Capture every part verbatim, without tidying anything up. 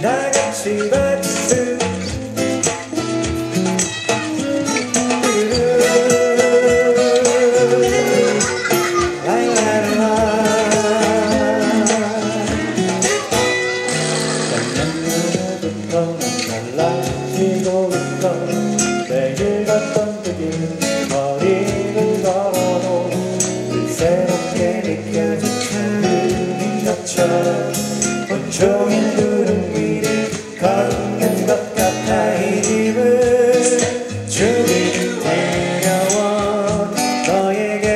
다 같이 박수. 옛날부터 날라지고 있던 매일 같던 그 길 거리를 걸어도 늘 새롭게 느껴진 흐름인 것처럼 온종일 구름 위를 걷는 것 같아. 이 집을 주길 내려온 너에게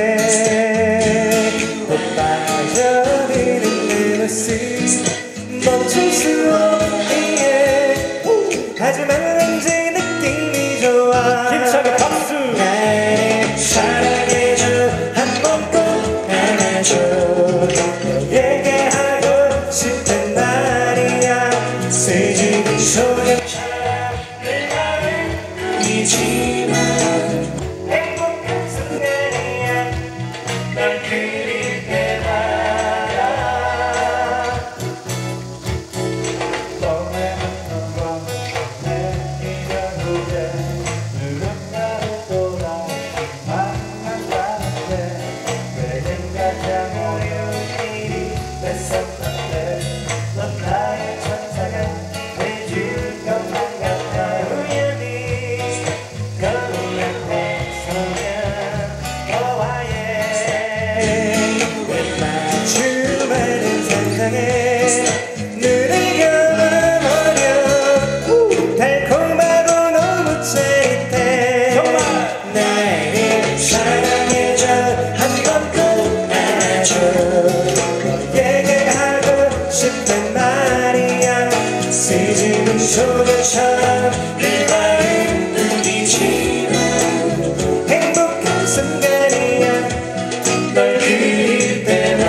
곧 빠져드는 내 모습 멈출 수 없게. 하지만 왠지 느낌이 좋아. 힘차게 박수. 나를 사랑해줘, 한번 꼭 안아줘. 너에게 하고 싶은 말이야. 새집이 소녀처럼 내 맘을 꾸미지만 행복한 순간이야. 널 그릴 때마다 떠나는 건 눈을 감아버려. 달콤하고 너무 짜릿해. 나를 사랑해줘, 한번 꼭 안아줘. 너에게 하고 싶은 말이야. 쓰지는 소녀처럼 내 마음 흔들지 마. 행복한 순간이야. 널 그릴 때만.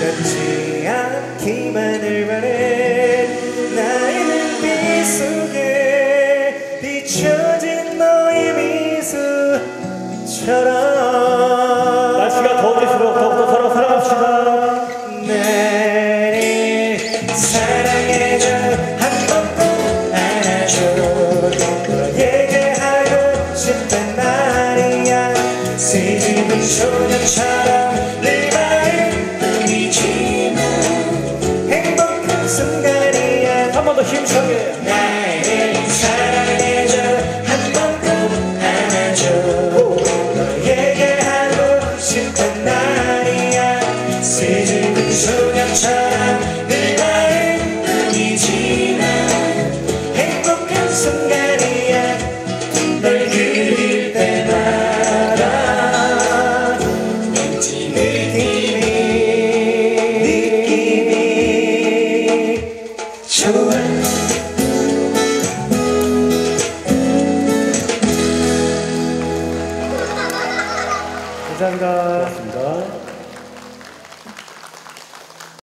그렇지 않기만을 바래. 나의 눈빛 속에 비춰진 너의 미소처럼 날씨가 더워질수록 더욱더 서로 사랑합시다. 나를 사랑해줘, 한번 꼭 안아줘. 너에게 하고 싶단 말이야. 새집은 소년처럼 내 힘차게. 나를 사랑해줘, 한번 꼭 안아줘. 너에게 하고 싶은 날이야.